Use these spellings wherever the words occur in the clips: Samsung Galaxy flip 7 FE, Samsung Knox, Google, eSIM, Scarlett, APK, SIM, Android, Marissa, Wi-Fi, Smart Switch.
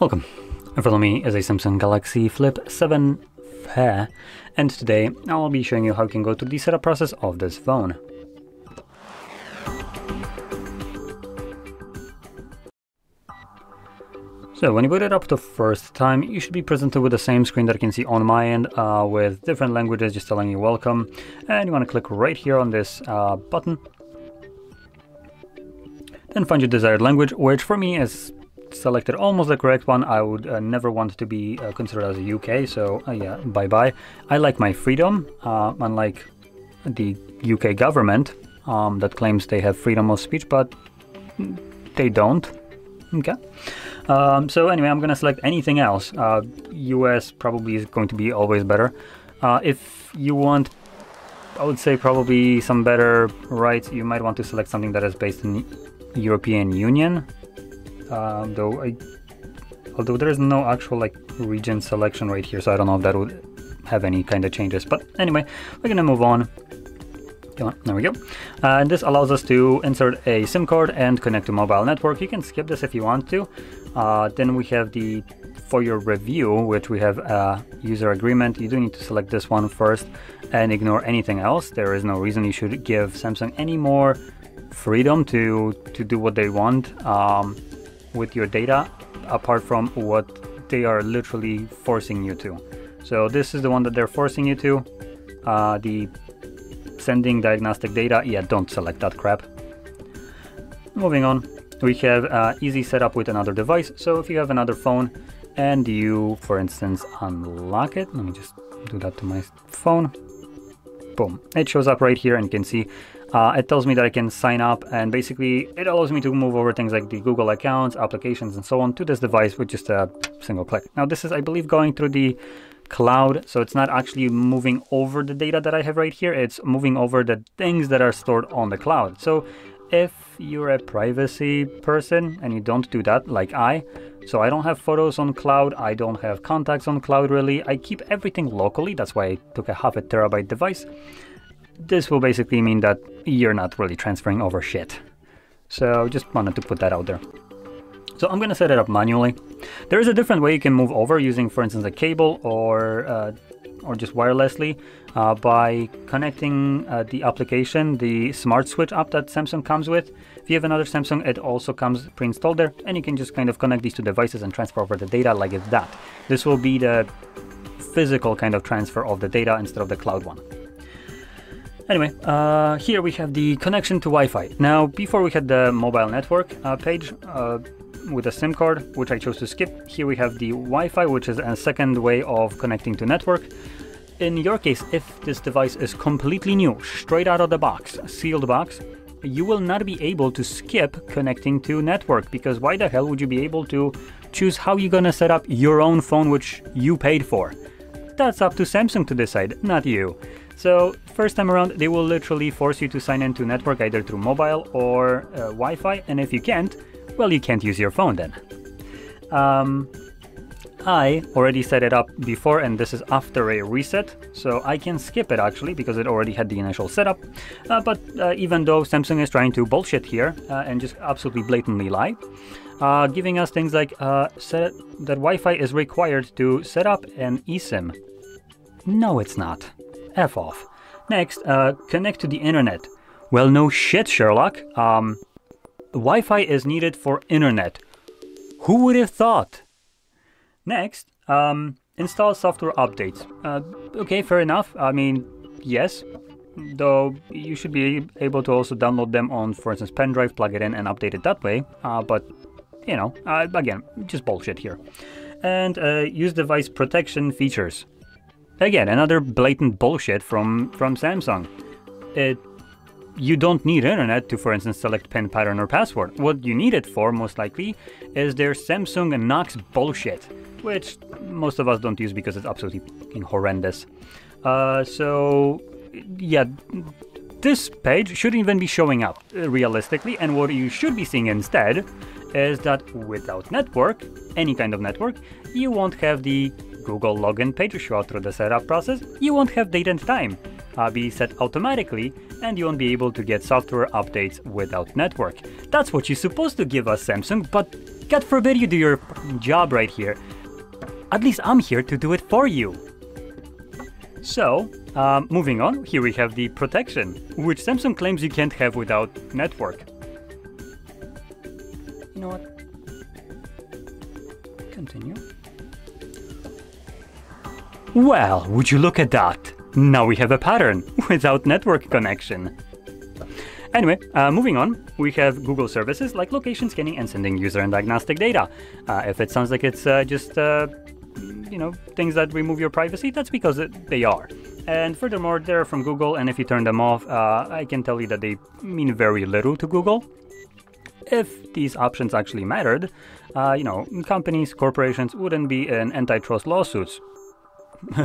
Welcome, in front of me is a Samsung Galaxy Flip 7 FE, and today I'll be showing you how you can go through the setup process of this phone. So when you boot it up the first time, you should be presented with the same screen that you can see on my end with different languages just telling you welcome, and you want to click right here on this button. Then find your desired language, which for me is selected almost the correct one. I would never want to be considered as a UK, so yeah, bye-bye. I like my freedom, unlike the UK government that claims they have freedom of speech, but they don't. Okay. So anyway, I'm gonna select anything else. US probably is going to be always better. If you want, I would say probably some better rights, you might want to select something that is based in European Union. Although there is no actual like region selection right here, so I don't know if that would have any kind of changes. But anyway, we're gonna move on. Come on, there we go. And this allows us to insert a SIM card and connect to mobile network. You can skip this if you want to. Then we have the for your review, which we have a user agreement. You do need to select this one first and ignore anything else. There is no reason you should give Samsung any more freedom to do what they want with your data, apart from what they are literally forcing you to. So this is the one that they're forcing you to. The sending diagnostic data, yeah, don't select that crap. Moving on, we have easy setup with another device. So if you have another phone and you, for instance, unlock it, let me just do that to my phone. Boom, it shows up right here and you can see it tells me that I can sign up, and basically it allows me to move over things like the Google accounts, applications, and so on to this device with just a single click. Now this is, I believe, going through the cloud, so it's not actually moving over the data that I have right here, it's moving over the things that are stored on the cloud. So if you're a privacy person and you don't do that, like I, so I don't have photos on cloud, I don't have contacts on cloud really, I keep everything locally, that's why I took a half a terabyte device. This will basically mean that you're not really transferring over shit. So just wanted to put that out there. So I'm gonna set it up manually. There is a different way you can move over using, for instance, a cable or just wirelessly by connecting the application, the Smart Switch app that Samsung comes with. If you have another Samsung, it also comes pre-installed there, and you can just kind of connect these two devices and transfer over the data like that. This will be the physical kind of transfer of the data instead of the cloud one. Anyway, here we have the connection to Wi-Fi. Now, before we had the mobile network page with a SIM card, which I chose to skip. Here we have the Wi-Fi, which is a second way of connecting to network. In your case, if this device is completely new, straight out of the box, sealed box, you will not be able to skip connecting to network, because why the hell would you be able to choose how you're gonna set up your own phone, which you paid for? That's up to Samsung to decide, not you. So first time around, they will literally force you to sign into network either through mobile or Wi-Fi, and if you can't, well, you can't use your phone then. I already set it up before, and this is after a reset, so I can skip it actually because it already had the initial setup. But even though Samsung is trying to bullshit here and just absolutely blatantly lie, giving us things like that Wi-Fi is required to set up an eSIM. No, it's not. F off. Next, connect to the internet. Well, no shit, Sherlock. Wi-Fi is needed for internet. Who would have thought? Next, install software updates. Okay, fair enough. I mean, yes, though you should be able to also download them on, for instance, pen drive, plug it in and update it that way. But, you know, again, just bullshit here. And use device protection features. Again, another blatant bullshit from Samsung. You don't need internet to, for instance, select PIN, pattern, or password. What you need it for, most likely, is their Samsung Knox bullshit, which most of us don't use because it's absolutely horrendous. So, yeah, this page shouldn't even be showing up, realistically, and what you should be seeing instead is that without network, any kind of network, you won't have the Google login page show up through the setup process, you won't have date and time be set automatically, and you won't be able to get software updates without network. That's what you're supposed to give us, Samsung, but God forbid you do your job right here. At least I'm here to do it for you. So, moving on, here we have the protection, which Samsung claims you can't have without network. You know what? Continue. Well, would you look at that? Now we have a pattern without network connection. Anyway, moving on, we have Google services like location scanning and sending user and diagnostic data. If it sounds like it's you know, things that remove your privacy, that's because they are. And furthermore, they're from Google, and if you turn them off, I can tell you that they mean very little to Google. If these options actually mattered, you know, companies, corporations wouldn't be in antitrust lawsuits.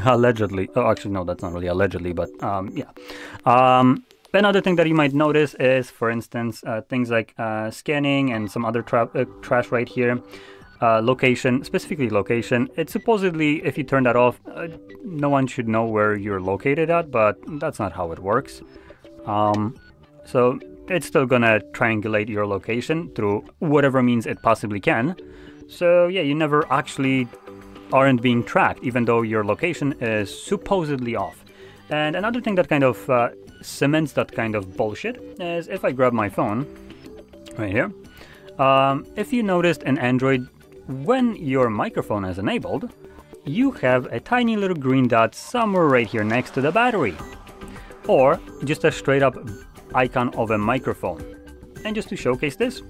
Allegedly. Oh, actually, no, that's not really allegedly, but yeah. Another thing that you might notice is, for instance, things like scanning and some other trash right here. Location, specifically location. It's supposedly, if you turn that off, no one should know where you're located at, but that's not how it works. So it's still gonna triangulate your location through whatever means it possibly can. So yeah, you never actually aren't being tracked, even though your location is supposedly off. And another thing that kind of cements that kind of bullshit is if I grab my phone right here, if you noticed in Android, when your microphone is enabled, you have a tiny little green dot somewhere right here next to the battery, or just a straight up icon of a microphone. And just to showcase this,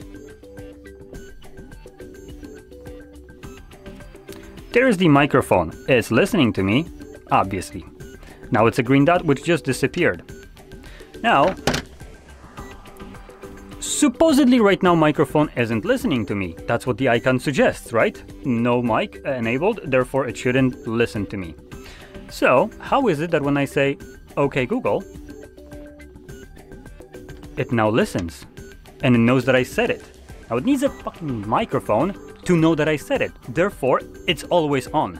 there is the microphone. It's listening to me, obviously. Now it's a green dot which just disappeared. Now, supposedly right now microphone isn't listening to me. That's what the icon suggests, right? No mic enabled, therefore it shouldn't listen to me. So, how is it that when I say, okay Google, it now listens and it knows that I said it? Now it needs a fucking microphone to know that I said it. Therefore, it's always on.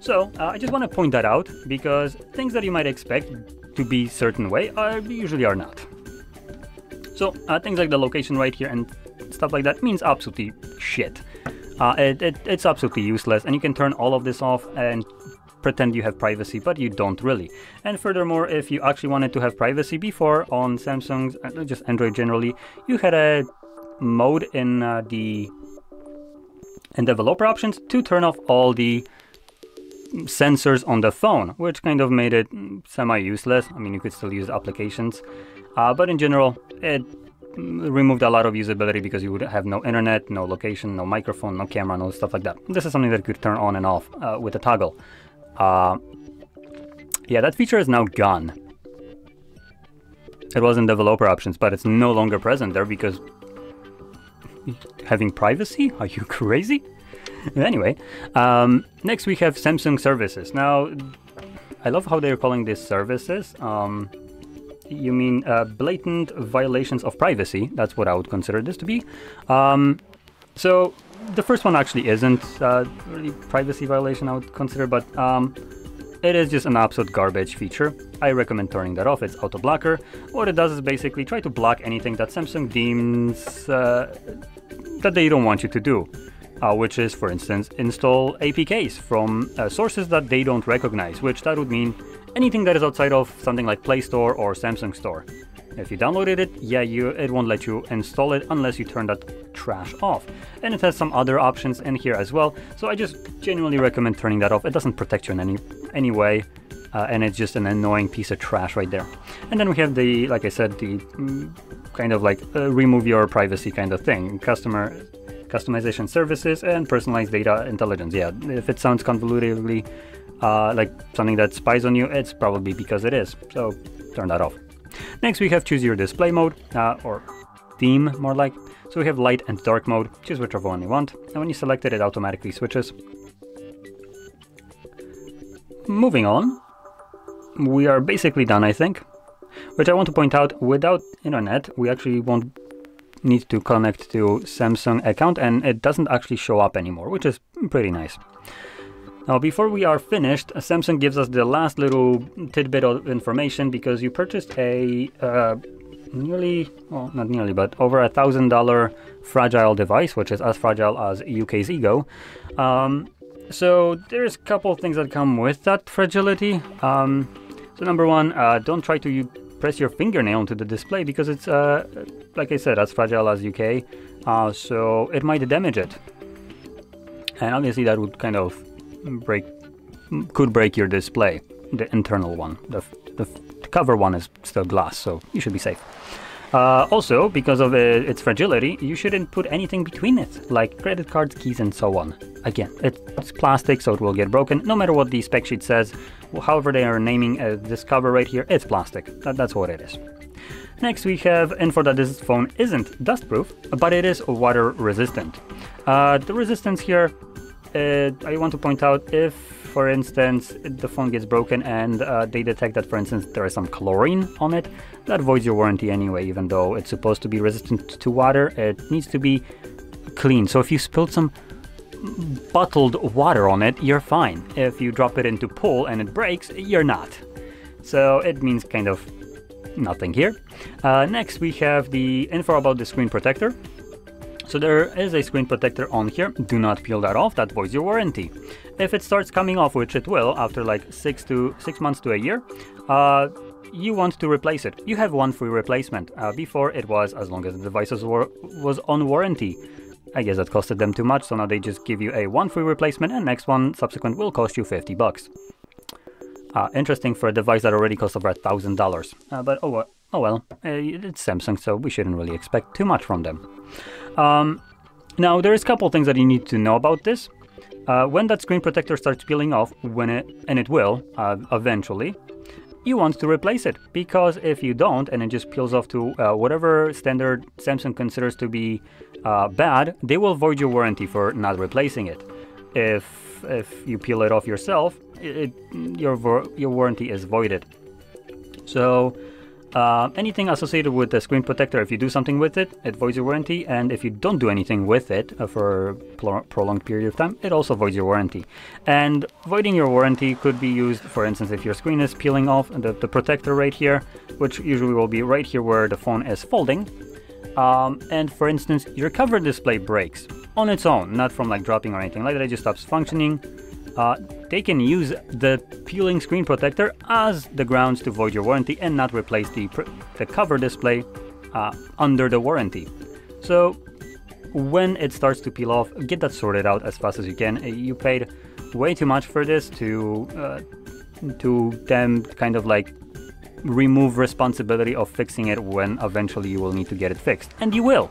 So, I just want to point that out because things that you might expect to be certain way usually are not. So, things like the location right here and stuff like that means absolutely shit. It's absolutely useless, and you can turn all of this off and pretend you have privacy, but you don't really. And furthermore, if you actually wanted to have privacy before on Samsung's, just Android generally, you had a mode in developer options to turn off all the sensors on the phone, which kind of made it semi-useless. I mean, you could still use applications, but in general, it removed a lot of usability because you would have no internet, no location, no microphone, no camera, no stuff like that. This is something that you could turn on and off with a toggle. Yeah, that feature is now gone. It was in developer options, but it's no longer present there because having privacy? Are you crazy? Anyway, next we have Samsung services. Now, I love how they're calling these services. You mean blatant violations of privacy. That's what I would consider this to be. So the first one actually isn't really privacy violation, I would consider, but it is just an absolute garbage feature. I recommend turning that off. It's auto blocker. What it does is basically try to block anything that Samsung deems that they don't want you to do. Which is, for instance, install APKs from sources that they don't recognize, which that would mean anything that is outside of something like Play Store or Samsung Store. If you downloaded it, yeah, it won't let you install it unless you turn that trash off. And it has some other options in here as well, so I just genuinely recommend turning that off. It doesn't protect you in any way, and it's just an annoying piece of trash right there. And then we have the, like I said, the kind of like remove your privacy kind of thing, customization services and personalized data intelligence. Yeah, if it sounds convolutedly like something that spies on you, it's probably because it is. So turn that off. Next, we have choose your display mode or theme, more like. So we have light and dark mode. Choose whichever one you want. And when you select it, it automatically switches. Moving on, we are basically done, I think. Which I want to point out, without internet, we actually won't need to connect to Samsung account, and it doesn't actually show up anymore, which is pretty nice. Now, before we are finished, Samsung gives us the last little tidbit of information because you purchased a nearly, well, not nearly, but over $1,000 fragile device, which is as fragile as UK's ego. So there's a couple of things that come with that fragility. So number one, don't try to press your fingernail into the display because it's, like I said, as fragile as UK. So it might damage it. And obviously that would kind of could break your display, the internal one. The cover one is still glass, so you should be safe. Also, because of its fragility, you shouldn't put anything between it, like credit cards, keys, and so on. Again, it's plastic, so it will get broken, no matter what the spec sheet says. However they are naming this cover right here, it's plastic. That's what it is. Next, we have info that this phone isn't dust-proof, but it is water-resistant. The resistance here, I want to point out, if, for instance, the phone gets broken and they detect that, for instance, there is some chlorine on it, that voids your warranty anyway. Even though it's supposed to be resistant to water, it needs to be clean. So if you spilled some bottled water on it, you're fine. If you drop it into pool and it breaks, you're not. So it means kind of nothing here. Next, we have the info about the screen protector. So there is a screen protector on here. Do not peel that off, that voids your warranty. If it starts coming off, which it will after like 6 months to a year, you want to replace it. You have one free replacement. Before it was as long as the device was on warranty. I guess that costed them too much, so now they just give you a one free replacement, and next one subsequent will cost you $50. Interesting for a device that already costs over $1,000. But oh well, it's Samsung, so we shouldn't really expect too much from them. Now, there is a couple things that you need to know about this. When that screen protector starts peeling off, and it will eventually, you want to replace it, because if you don't and it just peels off to whatever standard Samsung considers to be bad, they will void your warranty for not replacing it. If you peel it off yourself, your warranty is voided. So anything associated with the screen protector, if you do something with it, it voids your warranty, and if you don't do anything with it for a prolonged period of time, it also voids your warranty. And voiding your warranty could be used, for instance, if your screen is peeling off, the protector right here, which usually will be right here where the phone is folding, and for instance, your cover display breaks on its own, not from like dropping or anything like that, it just stops functioning. They can use the peeling screen protector as the grounds to void your warranty and not replace the cover display under the warranty. So when it starts to peel off, get that sorted out as fast as you can. You paid way too much for this to them kind of like remove responsibility of fixing it when eventually you will need to get it fixed. And you will.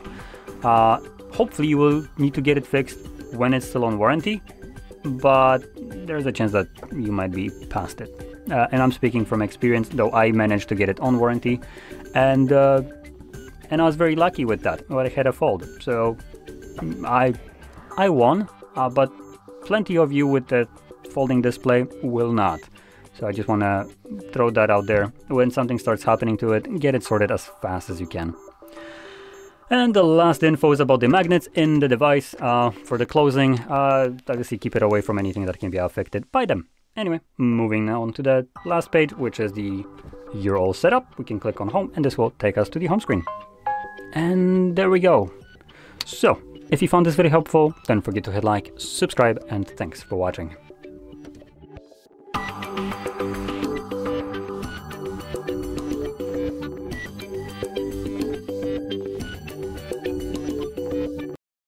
Hopefully you will need to get it fixed when it's still on warranty, but there's a chance that you might be past it. And I'm speaking from experience, though I managed to get it on warranty, and I was very lucky with that, but I had a fold. So I won, but plenty of you with the folding display will not. So I just want to throw that out there. When something starts happening to it, get it sorted as fast as you can. And the last info is about the magnets in the device for the closing. Obviously, keep it away from anything that can be affected by them. Anyway, moving now on to the last page, which is the You're All Set Up. We can click on Home, and this will take us to the home screen. And there we go. So, if you found this video helpful, don't forget to hit like, subscribe, and thanks for watching.